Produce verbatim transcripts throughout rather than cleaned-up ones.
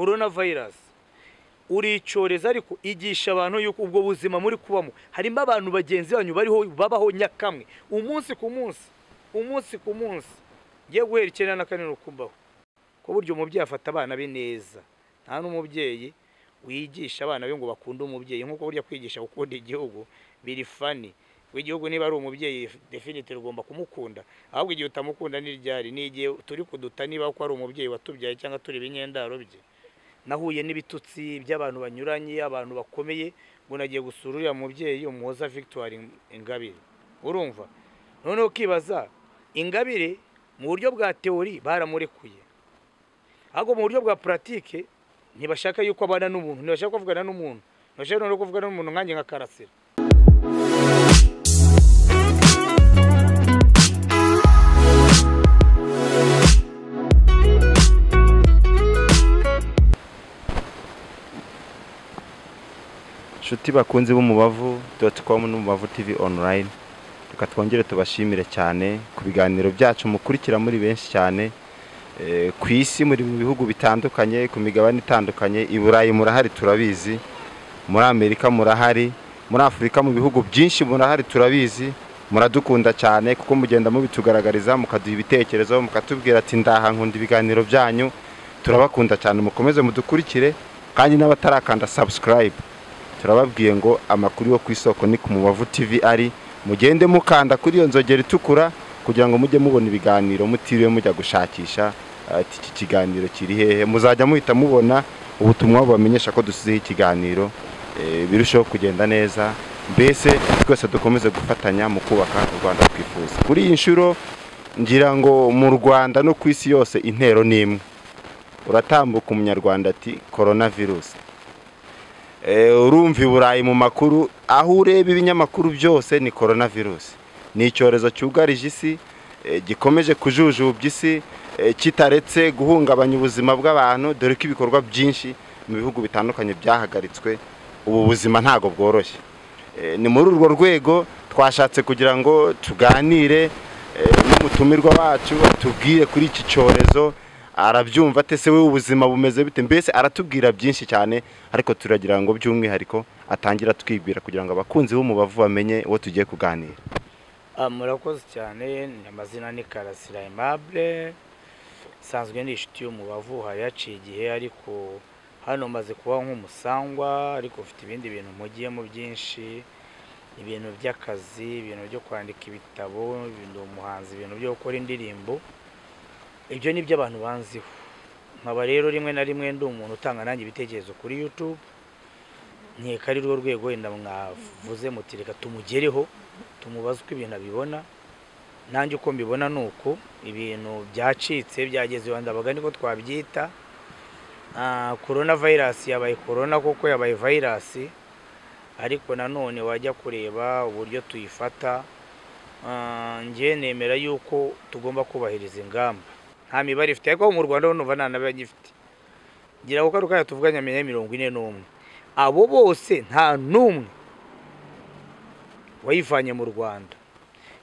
coronavirus uricyoreza ariko igisha abantu yuko ubwo buzima muri kubamo harimo abantu bagenzi banyu bariho babaho nyakamwe umunsi ku munsi umunsi ku munsi ngiye guherekera nakaniro kumbaho ko buryo umubyeyi afata abana be neza nta n'umubyeyi wigisha abana be ngo bakunda umubyeyi nkuko burya kwigisha gukunda igihugu biri fani wigihugu niba ari umubyeyi definite rugomba kumukunda ahubwo igihe utamukunda n'iryari n'igihe turi kuduta niba ko ari umubyeyi watubyaye cyangwa turi binyendaro bye nahuye n'ibitutsi by'abantu banyuranye abantu bakomeye ngo nagiye gusururira umubyeyi umuhoza Victoire Ingabire urumva none ukibaza Ingabire mu buryo bwa teori baramurekuye ahubwo mu buryo bwa pratique ntibashaka yuko abana n'umuntu ntibashaka kuvugana n'umuntu ntibashaka no kuvugana n'umuntu nkanjye nka Karasira. Shuti bakunze b'umubavu tuba n'umubavu T V online tuka twongere tubashimire cyane ku biganiro byacu mukurikira muri benshi cyane e, ku isi muri mu bihugu bitandukanye ku migabane itandukanye i Burayi murahari turabizi muri Amerika murahari muri Afrika mu bihugu byinshi murahari turabizi muradukunda cyane kuko mugenda mubitugaragariza mukaduha ibitekerezo mukatubwira ati ndaha nkunda ibiganiro byanyu turabakunda cyane mukomeze mudukurikire kandi n'abatarakanda subscribe turababwiye ngo amakuru yo kwisoko ni ku Umubavu T V ari mugende mukanda kuri iyo nzogera itukura kugira ngo mujye mubona ibiganiro mutiriwe mujya gushakisha ati iki kiganiro kiri hehe muzajya muhita mubona ubutumwa bamenyesha ko dusizeho ikiganiro birushaho kugenda neza mbese twese dukomeze gufatanya mu kubaka u Rwanda twifuza kuri iyi nshuro ngira ngo mu Rwanda no ku isi yose intero ni imwe uratambuka umunyarwanda ati coronavirus urumva Burayi mu makuru aho ureba ibinyamakuru byose ni coronavirus ni icyorezo cyugarije isi gikomeje kujujubya isi kitaretse guhungabanya ubuzima bw'abantu dore ko ibikorwa byinshi mu bihugu bitandukanye byahagaritswe ubu buzima ntago bworoshye ni muri urwo rwego twashatse kugira ngo tuganire n'umutumirwa wacu tubwire kuri iki cyorezo arabyumva ate se we ubuzima bumeze bite mbese aratubwira byinshi cyane ariko turagira ngo by'umwihariko atangira twibwira kugira ngo abakunzi b'umubavu bamenye uwo tugiye kuganira. Murakoze cyane amazina ni Karasira Aimable sanzwe ni inshuti y'umubavu hayaciye igihe ariko hano maze kuba nk'umusangwa ariko ufite ibindi bintu mugiyemo byinshi ibintu by'akazi ibintu byo kwandika ibitabo ibintu umuhanzi ibintu byo gukora indirimbo ibyo ni by'abantu banziho nkaba rero rimwe na rimwe ndi umuntu utanga nanjye ibitekerezo kuri YouTube nkeka ari rwo rwego yenda mwavuze muti reka tumugereho tumubaze uko ibintu abibona nanjye uko mbibona nuko ibintu byacitse byageze wandabaga niko twabyita ah coronavirus yabaye corona koko yabaye virus ariko nanone wajya kureba uburyo tuyifata ngiye nemera yuko tugomba kubahiriza ingamba nta mibare ifite ko mu Rwanda n'uva nta nabagifite ngira ko karuka yatuvuganya mirongo ine n'umwe abo bose nta numwe wayivanye mu Rwanda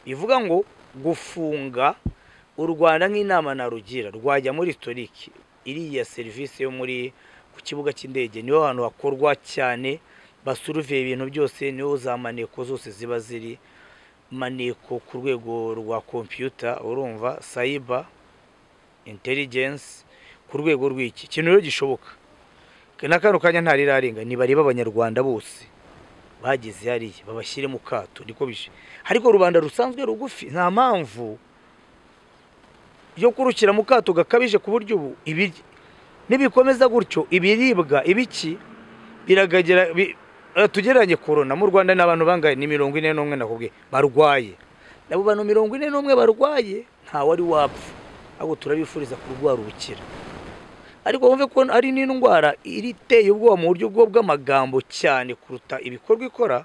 bivuga ngo gufunga u Rwanda nk'inama na rugira rwajya muri historique iri ya service yo muri ku kibuga cy'indege niho hantu hakorwa cyane basuruviye ibintu byose niho zamaneko zose ziba ziri maneko ku rwego rwa computer urumva cyber intelligence ku rwego rw'iki kintu ryo gishoboka kana karukanya ntari rarenga ni bari b'abanyarwanda bose bagize hariye babashyire mu kato niko bije ariko rubanda rusanzwe rugufi nta mpamvu yo kurukira mu kato gakabije ku buryo ubu ibiri nibikomeza gutyo ibiribwa ibiki biragagera tugeranye corona mu Rwanda n'abantu bangaye ni mirongo ine n'umwe nakubwiye barwaye nabo bano mirongo ine n'umwe barwaye nta wari wapfa abo turabifuriza kurwara ubukira ariko wumve ko ari ni ndwara iriteye ubwoba mu buryo bw'amagambo cyane kuruta ibikorwa ikora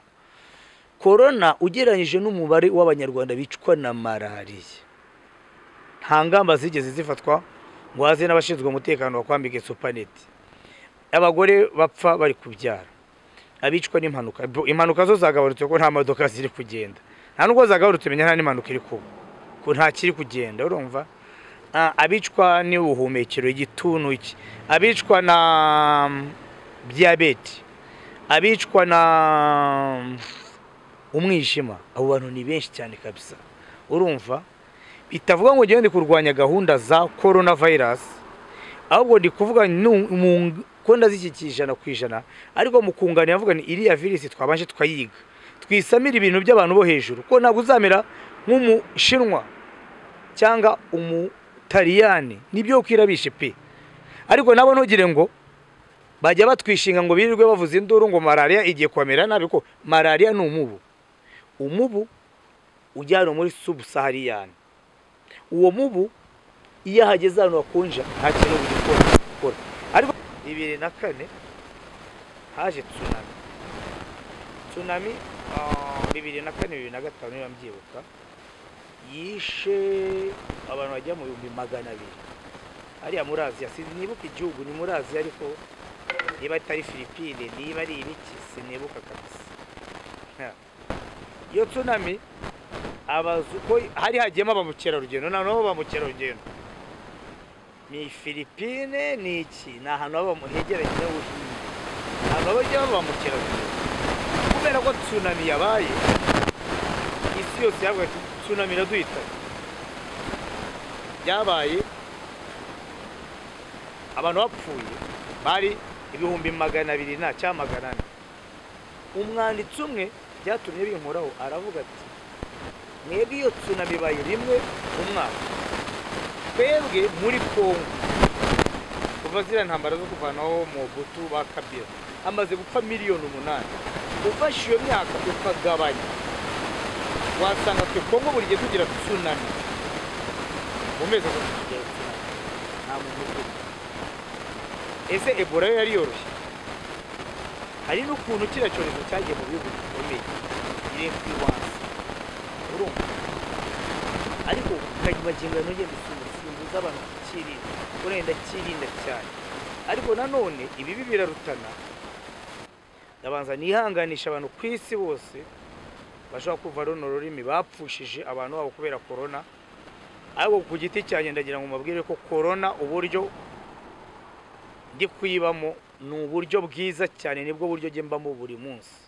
corona ugereranyije n'umubare w'abanyarwanda bicwa na malariya nta ngamba zigeze zifatwa ngo haze n'abashinzwe umutekano bakwambike supaneti abagore bapfa bari kubyara abicwa n'impanuka impanuka zo zagabarutse ko nta modoka ziri kugenda nta nubwo zagabarutse menya nta n'impanuka iri kuba ko nta kiri kugenda urumva abicwa ni ubuhumekero igituntu iki abicwa na diabete abicwa na umwijima abo bantu ni benshi cyane kabisa urumva bitavuga ngo gende kurwanya gahunda za coronavirus ahubwo ndi kuvuga mu konda zikikijana kwijana ariko mukungana yavuga ni iriya virus twabanje twayiga twisamira ibintu by'abantu bo hejuru ko ntabwo uzamera nk'umushinwa cyangwa umutariyani nibyo kwirabishe pe ariko nabo ntugire ngo bajya batwishinga ngo birirwe bavuze induru ngo malaria igiye kwamera nabi ko malaria ni umubu umubu ujyana muri sub-Saharan uwo mubu iya hageze ahantu hakonja nta kintu gikora ariko bibiri na kane haje tsunami tsunami bibiri na kane bibiri na gatanu yambyibuka yishe abantu bajya mu bihumbi magana abiri ari ya muri Aziya sinibuka igihugu ni muri Aziya ariko niba atari Filipine niba ari ibiki sinibuka kabisa iyo tsunami abazuko hari hagiyemo abamukera rugendo na nabo bamukera rugendo ni Filipine ni iki na hano abamuhegera cyangwa ushimye abo bajya bamukera kubera ko tsunami yabaye isi yose yabaye tsunami raduhita yabaye abantu bapfuye bari ibihumbi magana abiri na cyamagana umwanditsi umwe byatumye binkoraho aravuga ati mwebwe iyo tsunami baye rimwe umwaka twebwe muri Kongo kuva ziriya ntambara zo kuvanaho mu Mobutu ba Kabila amaze gupfa miliyoni umunani ufashe iyo myaka ukagabanya wasanga twe Kongo buri gihe tugira tsunami mu mezi atatu tugira tsunami nta muntu ufite ese Ebola yari yoroshye hari n'ukuntu kiriya cyorezo cyagiye mu bihugu bikomeye irenga ariko kagibagenga noje bisubiza abantu kirinda urenda kirinda cyane ariko nanone ibi bibira rutana nabanza nihanganisha abantu kwisi bose bashaka kuva ronororimi bapfushije abantu babo kubera corona ariko kugiti cyanye ndagira ngo mabwire ko corona uburyo ndi kwibamo n'uburyo bwiza cyane nibwo buryo gemba mu buri munsi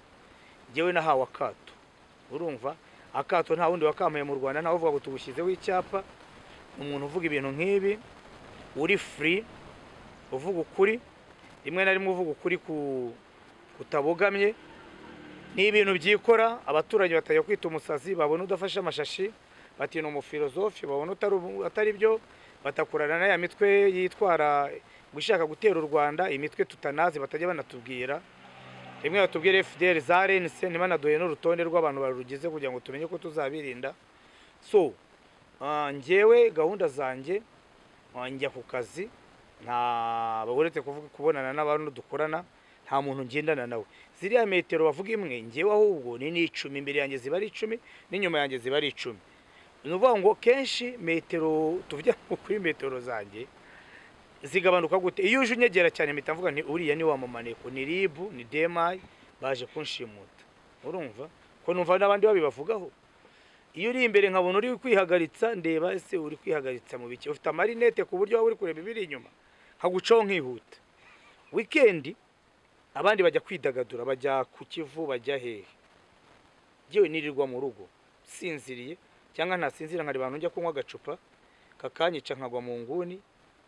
jewe na hawa kato urumva akato nta wundi wakameye mu Rwanda ntaho uvuga ngo tugushyizeho icyapa umuntu uvuga ibintu nk'ibi uri free uvuga ukuri rimwe na rimwe uvuga ukuri kutabogamye ni ibintu byikora abaturage batajya kwita umusazi babona udafashe amashashi bati no mu filozofi babona atari byo batakurana na ya mitwe yitwara gushaka gutera u Rwanda imitwe tutanazi batajya banatubwira rimwe batubwire F D L za R N C nimanaduye n'urutonde rw'abantu barugize kugira ngo tumenye ko tuzabirinda so ngewe gahunda zanjye njya ku kazi nta bagorete kuvuga kubonana n'abantu dukorana nta muntu ngendana nawe ziriya metero bavuga imwe ngewe ahubwo ni icumi imbere yanjye ziba ari icumi n'inyuma yanjye ziba ari icumi nuvuga ngo kenshi metero tuvya kuri metero zanjye zigabanuka gute iyo uje unyegera cyane mitavuga nti uriya ni wa mamaneko ni ribu ni D M I baje kunshimuta urumva ko numva nabandi babibavugaho iyo uri imbere nkabona uri kwihagaritsa ndeba ese uri kwihagaritsa mu biki ufite amarinete ku buryo uri kureba ibiri inyuma hagucaho nkihuta weekend abandi bajya kwidagadura bajya ku Kivu bajya hehe giwe nirirwa mu rugo sinziriye cyangwa ntasinzira nkari bantu njya kunywa agacupa kakanyica nkagwa mu nguni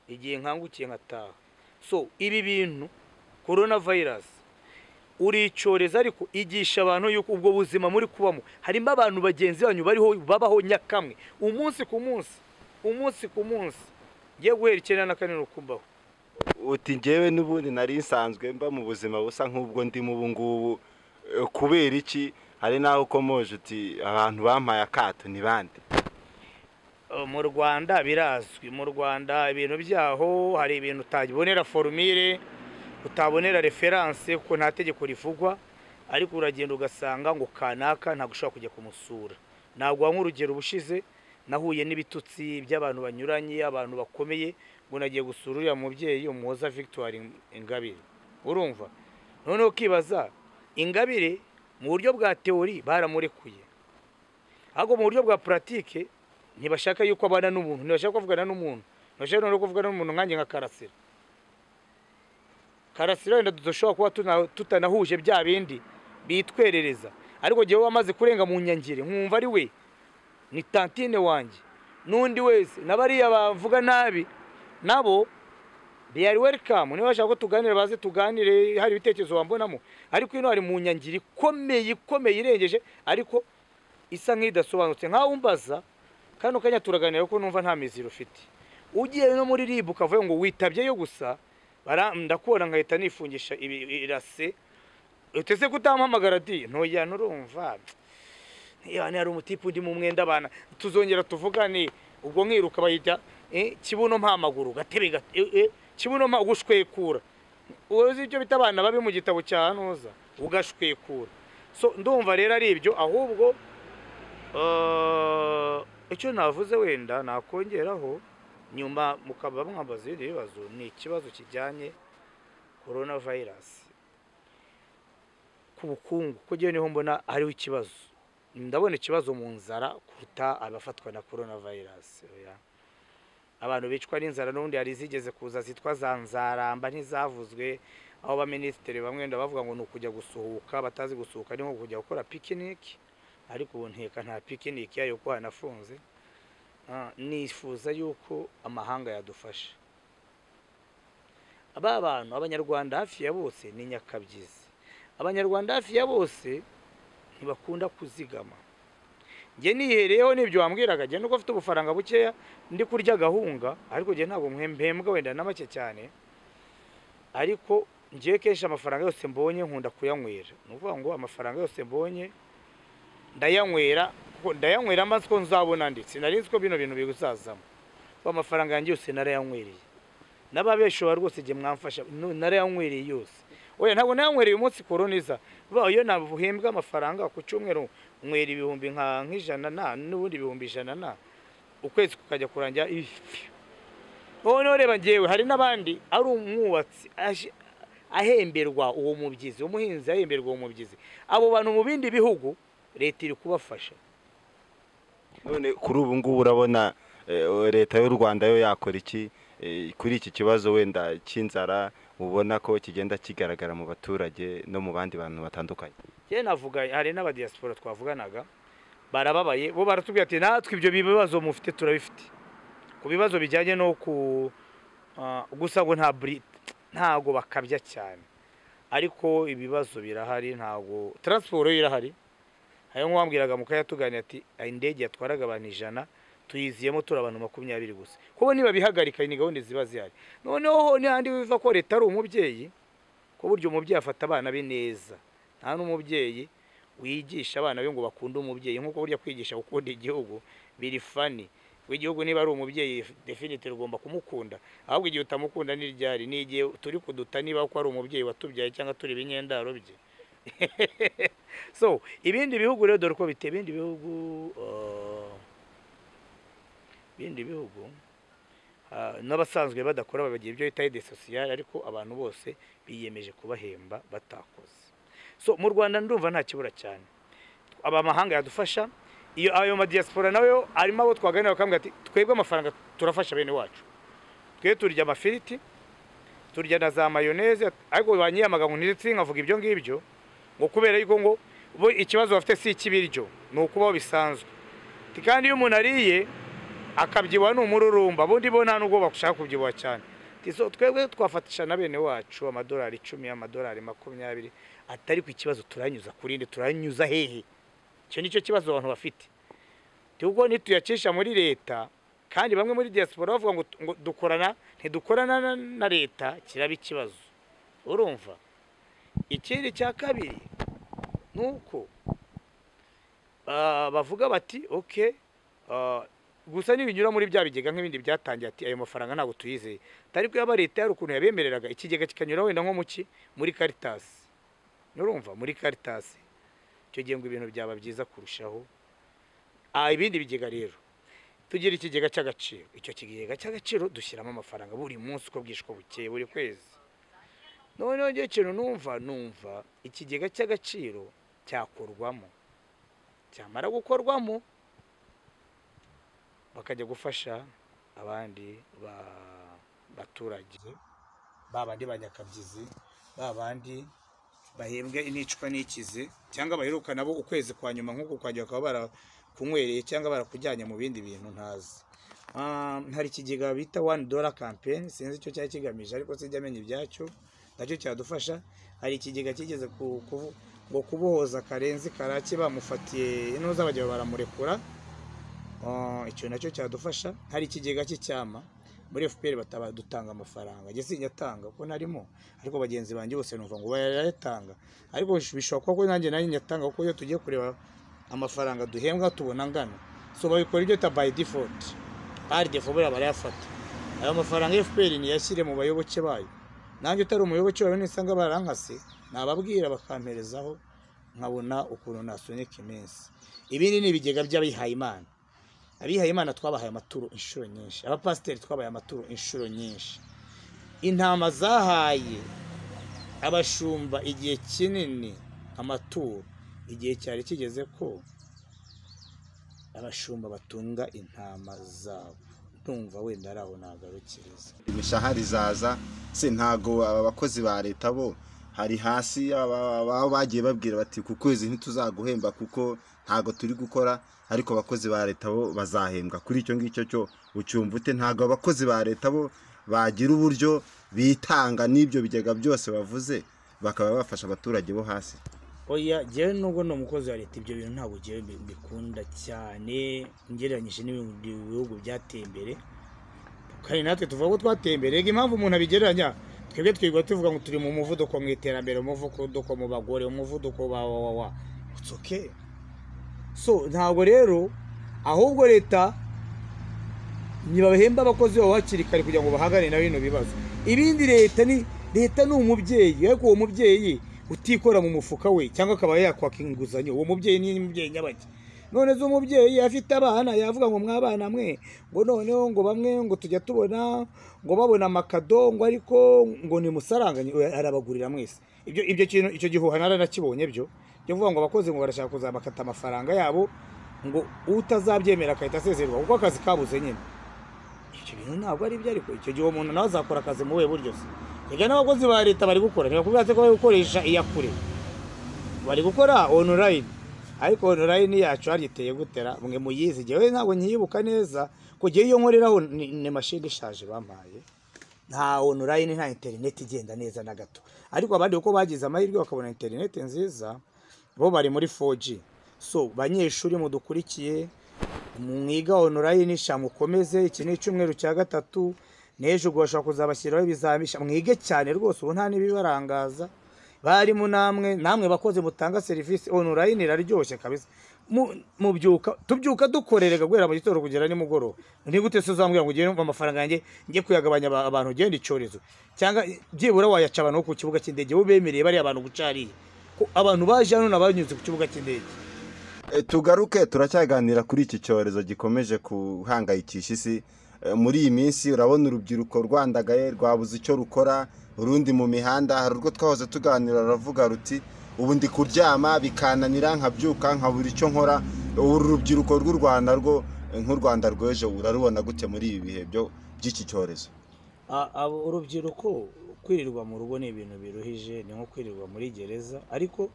igiye nkangukiye nkataha so ibi bintu coronavirus uri cyoreza ariko igisha abantu yuko ubwo buzima muri kubamo harimo abantu bagenzi banyu bariho babaho nyakamwe umunsi ku munsi umunsi ku munsi ngiye guherekera na kanero kumbaho uti ngewe n'ubundi nari nsanzwe mba mu buzima busa nk'ubwo ndi mu bungubu kubera iki hari naho ukomoje uti abantu bampaye akato ni bande mu Rwanda birazwi mu Rwanda ibintu byaho hari ibintu utabonera formule utabonera reference kuko nta tegeko rivugwa ariko uragenda ugasanga ngo kanaka nta gushaka kujya kumusura ntabwo nk'urugero ubushize nahuye n'ibitutsi by'abantu banyuranye abantu bakomeye ngo nagiye gusura uriya mubyeyi umuhoza Victoire Ingabire urumva noneho ukibaza Ingabire mu buryo bwa teori baramurekuye ahubwo mu buryo bwa pratique ntibashaka yuko abana n'umuntu, ntibashaka kuvugana n'umuntu, ntibashaka no kuvugana n'umuntu nkanjye nka Karasira. Karasira wenda dushobora kuba tutanahuje bya bindi bitwerereza, ariko gihe wamaze kurenga mu nyangire nkumva ari we ni tantine wanjye nundi wese nabariya bavuga nabi nabo they are welcome. Niba bashaka tuganire baze tuganire, hari bitekezo wambonamo, ariko ino hari mu nyangire ikomeye ikomeye irengeje ariko isa nk'idasobanutse. Nka umbaza kano kanya turaganira ko numva nta miziro ufite, ugiye no muri ribu kavuye ngo witabye yo gusa barandakora nkahita nifungisha irase utese kutampamagara di ntoya nurumva yane ari umutipu ndi mu mwenda abana tuzongera tuvugane ubwo nkiruka bayita eh kibuno mpamaguru gatebe kibuno mpa gushwekura uzi ibyo bitabana babe mu gitabo cya Noza ugashwekura. So ndumva rero ari ibyo ahubwo eh icyo navuze wenda nakongeraho nyuma mukaba mwambaze ibibazo ni ikibazo kijyanye coronavirus ku bukungu kugiye niho mbona hariho ikibazo. Ndabona ikibazo mu nzara kuruta abafatwa na coronavirus. Abantu bicwa n'inzara n'undi hari zigeze kuza zitwa za nzaramba ntizavuzwe, aho ba ministeri bamwe ndabavuga ngo nukujya gusuhuka batazi gusuhuka ni nko kujya gukora picnic, ariko bonteka nta picnic yayo kwa nafunze. Ah nifuza yuko amahanga yadufasha. Aba bantu abanyarwanda hafi ya bose ni nyakabyizi. Abanyarwanda hafi ya bose ntibakunda kuzigama. Nge nihereyeho nibyo wambwiraga nge nuko afite ubufaranga bukeya ndi kurya gahunga, ariko nge ntabwo mwembembwa wenda namake cyane, ariko ngiye kesha amafaranga yose mbonye nkunda kuyanywera. Nuvuga ngo amafaranga yose mbonye ndayanywera, ndayanywera amazi ko nzabona nditse narinzi ko bino bintu bigusazamo. Amafaranga yanjye yose narayanywereye nababesho rwose nge mwamfasha narayanywereye yose. Oya ntabwo nanywereye umunsi koroniza bayo nabuhembwa amafaranga ku cyumweru mweri ibihumbi nka nk'ijana na n'ubundi ibihumbi ijana na ukwezi kukajya kurangira. None reba ngewe hari nabandi ari umwubatsi ahemberwa uwo mubyizi umuhinzi ahemberwa uwo mubyizi, abo bantu mu bindi bihugu leta iri kubafasha. None kuri ubu ngubu urabona leta y'u Rwanda yo yakora iki kuri iki kibazo wenda cy'inzara ubona ko kigenda kigaragara mu baturage no mu bandi bantu batandukanye? Cye navuga hari n'aba diaspora twavuganaga barababaye bo baratubwiye ati natwe ibyo bibazo mufite turabifite. Ku bibazo bijyanye no ku gusa ngo nta ntago bakabya cyane, ariko ibibazo birahari ntago transport irahari. Hayo ngwambwiraga mukaya tuganira ati indege yatwaraga abantu ijana tuyiziyemo turabantu makumyabiri gusa. Kubo niba bihagarika ni gahunda ziba zihari. Noneho ni handi biva ko leta ari umubyeyi ko buryo umubyeyi afata abana be neza. Nta n'umubyeyi wigisha abana be ngo bakunde umubyeyi nkuko burya kwigisha gukunda igihugu biri fani. Igihugu niba ari umubyeyi definite ugomba kumukunda, ahubwo igihe utamukunda n'iryari ni igihe turi kuduta niba ko ari umubyeyi watubyaye cyangwa turi binyendaro bye. So ibindi bihugu rero dore ko bite ibindi bihugu bindi bihugu n'abasanzwe badakora babagiye ibyo bita ide social, ariko abantu bose biyemeje kubahemba batakoze. So mu Rwanda ndumva nta kibura cyane, abamahanga yadufasha. Iyo ayo ma diaspora nayo arimo abo twaganira bakambwa ati twebwe amafaranga turafasha bene wacu, twe turya amafiriti turya na za mayoneze, ariko banyiyamagango ntiritsi nkavuga ibyo ngibyo ngo kubera yuko ngo ikibazo bafite si ikibiryo no kubaho bisanzwe. Kandi iyo umuntu ariye akabyiwa n'umururumba bundi bona n'ubwo bakushaka kubyiwa cyane. Tizo twebwe twafatisha na bene wacu amadolari icumi amadolari makumyabiri atari ku ikibazo turanyuza kurinde turanyuza hehe. Cyo nicyo kibazo abantu bafite. Tubwo nituyakisha muri leta, kandi bamwe muri diaspora bavuga ngo dukorana ntidukorana na leta kiraba ikibazo. Urumva? Ikindi cya kabiri nuko bavuga bati okay gusa nibinyura muri bya bigega nk'ibindi byatangiye ati ayo mafaranga ntabwo tuyizeye. Tari ko yaba leta y'ukuntu yabemereraga ikigega kikanyura wenda nko muki muri Caritas. Nurumva muri Caritas cyo giye ngo ibintu byaba byiza kurushaho. Ah ibindi bigega rero tugira ikigega cy'agaciro, icyo kigega cy'agaciro dushyiramo amafaranga buri munsi ko bwishwe bukeye buri kwezi. None ngiye kintu numva numva ikigega cy'agaciro cyakorwamo cyamara gukorwamo bakajya gufasha abandi baturage babandi banyakabyizi babandi bahembwe inicwa n'ikize cyangwa bahirukana bo ukwezi kwa nyuma nkuko kwajya kwa bara kunywereye cyangwa barakujyanye mu bindi bintu ntazi. Ah hari ikigega bita one dollar campaign, sinzi cyo cyaje kigamije ariko sijya menya ibyacyo nacyo cyadufasha. Hari ikigega kigeze ngo kubohoza Karenzi Karake bamufatiye ino zabajya baramurekura, ah icyo nacyo cyadufasha. Hari ikigega cy'icyama muri F P R bataba dutanga amafaranga gese nyatanga ko narimo ariko bagenzi banjye bose numva ngo bayatanga, ariko bishobora ko nanjye nanjye nyatanga kuko iyo tugiye kureba amafaranga duhembwa tubona ngana, so babikora ibyo ta by default ari default barayafata. Ayo mafaranga F P R ni yashyire mu bayoboke bayo, nanjye utari umuyoboke wawe nisanga barankase nababwira bakamperezaho nkabona ukuntu nasunika iminsi. Ibindi ni bigega by'abihaye Imana. Abihaye Imana twabahaye amaturo inshuro nyinshi, abapasteri twabahaye amaturo inshuro nyinshi, intama zahaye abashumba igihe kinini amaturo. Igihe cyari kigeze ko abashumba batunga intama zabo, ndumva wenda araho nagarukiriza imishahara izaza. Si ntago abakozi ba leta bo hari hasi aba bagiye babwira bati ku kwezi ntituzaguhemba kuko ntago turi gukora, ariko abakozi ba leta bo bazahembwa kuri icyo ngicyo cyo ucyumvute. Ntago abakozi ba leta bo bagira uburyo bitanga n'ibyo bigega byose bavuze bakaba bafasha abaturage bo hasi. Oya, jewe nubwo no mukozi wa leta ibyo bintu ntabwo jewe bikunda cyane ngereranyije n'ibihugu byateye imbere, kandi natwe tuvuga ko twatemberega. Impamvu umuntu abigereranya twebwe twirwa tuvuga ngo turi mu muvuduko mu iterambere, umuvuduko mu bagore, umuvuduko wa it's okay. So ntabwo rero ahubwo leta nibabahemba abakozi bo bakirikari kugira ngo bahagane na bino bibazo. Ibindi leta ni leta ni umubyeyi, ariko uwo mubyeyi utikora mu mufuka we cyangwa akaba yakwaka inguzanyo. Uwo mubyeyi ni mubyeyi nyabaki. None zo mubyeyi afite abana yavuga ngo mwabana mwe ngo noneho ngo bamwe ngo tujya tubona ngo babona amakado ngo ariko ngo ni musaranganye arabagurira mwese. Ibyo ibyo kintu icyo gihuha nara nakibonye byo byo vuga ngo abakozi ngo barashaka kuzabakata amafaranga yabo ngo utazabyemera akahita asezerwa kuko akazi kabuze nyine. Icyo bintu ntabwo ari byo, ariko icyo gihe umuntu nawe azakora akazi mu we buryo se. Ega n'abakozi ba leta bari gukora ntibakubatse ko bakoresha iyakure, bari gukora online. Ariko online yacu hariteye gutera mwe muyizi, jewe ntabwo nyibuka neza ko je iyo nkoreraho ne machine ishaje bamaye, nta online nta internet igenda neza na gato. Ariko abandi uko bagize amahirwe bakabona internet nziza bo bari muri four G. So banyeshuri mudukurikiye mwiga online ishamukomeze, iki ni cyumweru cya gatatu, nejo gosha kuzabashyiraho ibizamisha mwige cyane rwose ubu nta nibibarangaza. Bari mu namwe namwe bakoze mutanga service online iraryoshye kabisa. Mubyuka tubyuka dukorerega guhera mu gitoro kugera ni mugoro. Ndi gute se uzambwira ngo ugiye umva amafaranga yanjye ngiye kuyagabanya abantu genda icyorezo cyangwa byibura wayaca abantu ku kibuga cy'indege ubemereye bari abantu gucariye. Abantu baje hano nabanyuze ku kibuga cy'indege. Tugaruke turacyaganira kuri iki cyorezo gikomeje kuhangayikisha isi. Muri iyi minsi urabona urubyiruko rwandagaye rwabuze icyo rukora, urundi mu mihanda. Hari urwo twahoze tuganira ravuga ruti ubundi kuryama bikananira nkabyuka nkabura icyo nkora. Urubyiruko rw'u Rwanda rwo nk'u Rwanda rweje urarubona gute muri ibi bihe byo by'iki cyorezo? Abo urubyiruko kwirirwa mu rugo ni ibintu biruhije, ni nko kwirirwa muri gereza. Ariko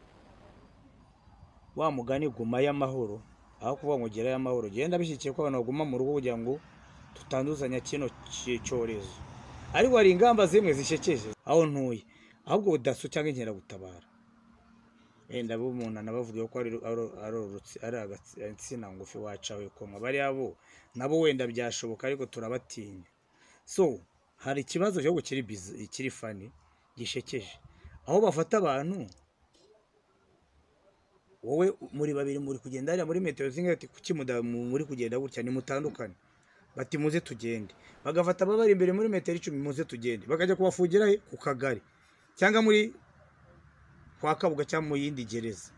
wa mugani guma y'amahoro aho kuvuga ngo gera y'amahoro genda bishyikiye ko abantu baguma mu rugo kugira ngo tutanduzanya kino cyorezo. Ariko hari ingamba zimwe zishekeje aho ntuye ahubwo daso cyangwa inkera gutabara enda bo umuntu nabavugiye ko ari arorutse ari agatsina ngufi wacawe koma bari abo nabo wenda byashoboka ariko turabatinya. So hari ikibazo cyo gukiri ikiri fani gishekeje aho bafata abantu wowe muri babiri muri kugenda ari muri metero zingati kuki muri kugenda gutya ni mutandukanye bati muze tugende, bagafata babari imbere muri metero icumi muze tugende bakajya kubafugira ku kagari cyangwa muri kwa Kabuga cyangwa mu yindi gereza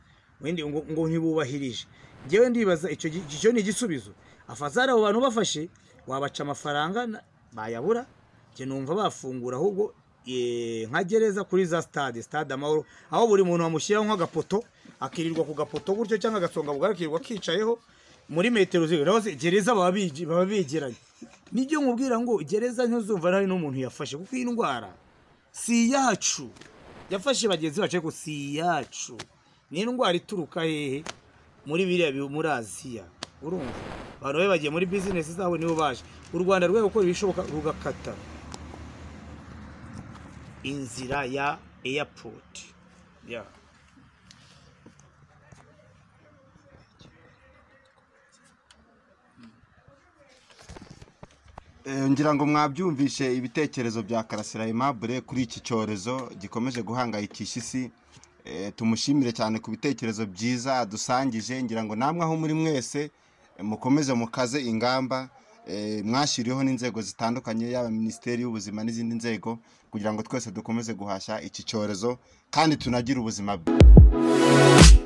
windi ngo ntibubahirije. Jewe ndibaza icyo cyo ni igisubizo afazara abo bantu bafashe wabaca amafaranga bayabura. Je numva bafungura ahubwo nka gereza kuri za stade stade Amahoro aho buri muntu amushyiraho nk'agapoto akirirwa ku gapoto gutyo cyangwa agasonga bugarakirwa kicayeho muri metero zero naho gereza bababiji bababegeranye nibyo nkubwira ngo gereza ntuzumva nari no muntu yafashe kuko indwara si yacu yafashe bageze bace ko si yacu ni indwara ituruka hehe muri biriya biyo muri Aziya urumva barowe bagiye muri business zabo nibo baje u Rwanda rwe uko bishoboka rugakata inzira ya airport yeah ngira ngo mwabyumvishe ibitekerezo bya Karasira Aimable kuri iki cyorezo gikomeje guhangayikisha isi tumushimire cyane ku bitekerezo byiza dusangije ngira ngo namwe aho muri mwese mukomeze mukaze ingamba mwashiriho n'inzego zitandukanye yaba Ministeri y'ubuzima n'izindi nzego kugira ngo twese dukomeze guhashya iki cyorezo kandi tunagire ubuzima bwiza.